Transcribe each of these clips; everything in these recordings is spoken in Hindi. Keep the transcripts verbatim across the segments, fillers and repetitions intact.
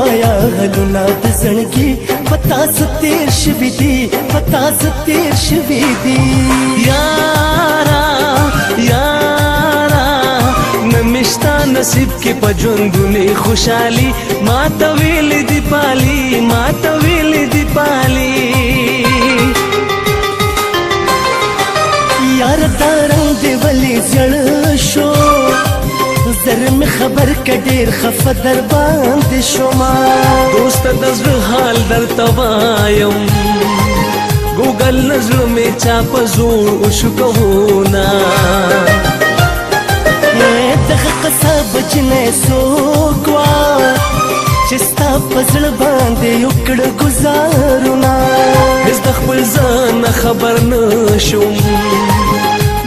माया हलुना दसणगी पता सतेश विधि पता सतेश विधि यारा यारा नमिष्ता नसीब के पजंदुने खुशाली मातवेल दीपाली मातवेल दीपाली यार तारा देवली जड़ शो में खबर के डेर खफ दर बांध शुमा दोस्त नजर हाल दर तवायम गूगल नजर में चाप जोर उशुक होना सब जिने सो ग्वा चिस्ता पजल बांधे उकड़ गुजारुना इस दखल जान खबर न शुम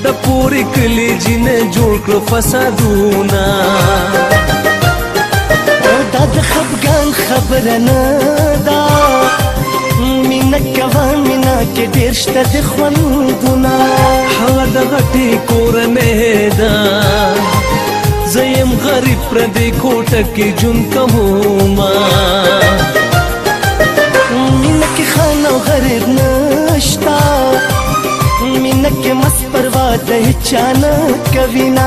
द पूरी कली जिने जोड़ कर फसादूना दाद खबगान खबर न दा मीना कवान मीना के देर्श्त दखवन दूना हवा दगटी कोरने दा जयम गरीब प्रदे कोट के जुन कमोमा मीना के खाना गरीब नश्ता के मस परवा चाना कविना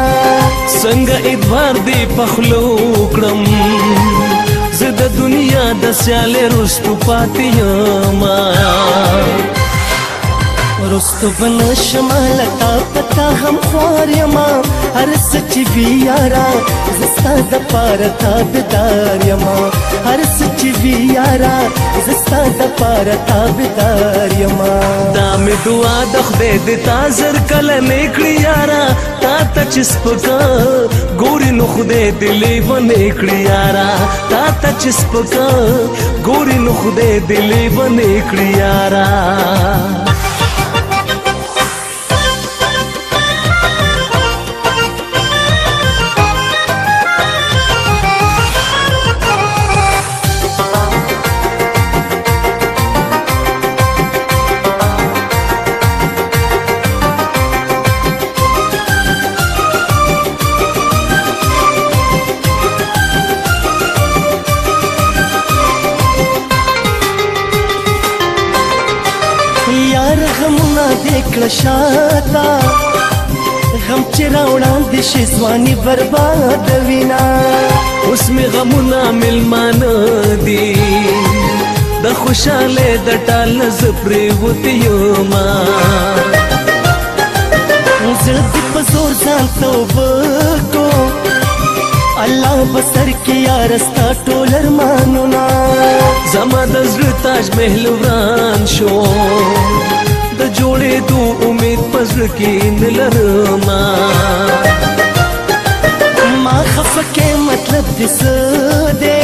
संग इधवार दे पखलो क्रम जिद दुनिया दस्याले रुस्तु पातियामा रुस्तु बन शमालता पता हम ख्वारियमा हर सच भी यारा जस्ता दपार ताबदारियमा हर सच भी यारा जस्ता दपार ताबदारियमा दाम दुआ दखदे देता जर कल नेकड़ी यारा ताता चिस्पका गोरी नुखदे दिले व नेकड़ी यारा ताता चिस्पका गोरी नुखदे दिले व नेकड़ी यारा शाता गम चेरा उड़ान दिशे स्वानी बर्बाद विना उसमें गमुना Millman the the Khushale the टाल जप्रे वतियोमा जल्दी पसोर जान तो को अल्लाह बसर किया रस्ता टोलर मानुना जमा दज्र ताज महल वान शो द जोड़े तू उम्मीद पजर की नलरमा माँ खफ के मतलब दिस दे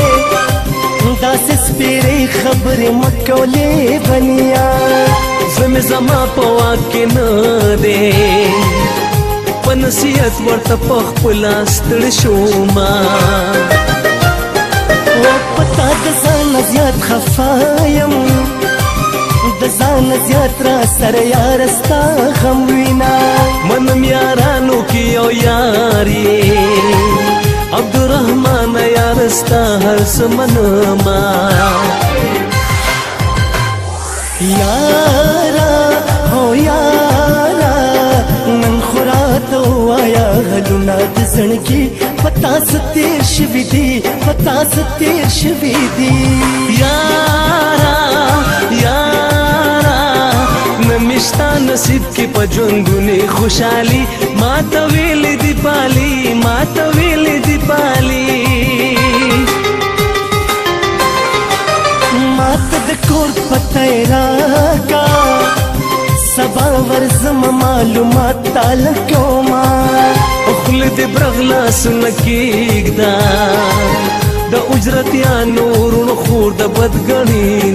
दासिस पेरे खबर मकोले बनिया जमे जमा पवा के न दे पनसियत वर्त पख पुलास्तड़ शोमा वो पता दसा नजियात खफायम दसान यात्रा सर यारस्ता हम विना मनम यारानो की ओ यारे अब्दुल रहमान यारस्ता हर समनमा यारा हो यारा मन खुरा तो आया हलुना दसणगी पता सतेश विधि पता सतेश विधि यारा नसीब के पजंदुने खुशाली मातवेल दीपाली मातवेल दीपाली मात दकोर पतेरा का सबावर जम मालूमात तालको मा उखल दे ब्रगला सुनकीगदा द उजरत या नूर न खूर द बदगणी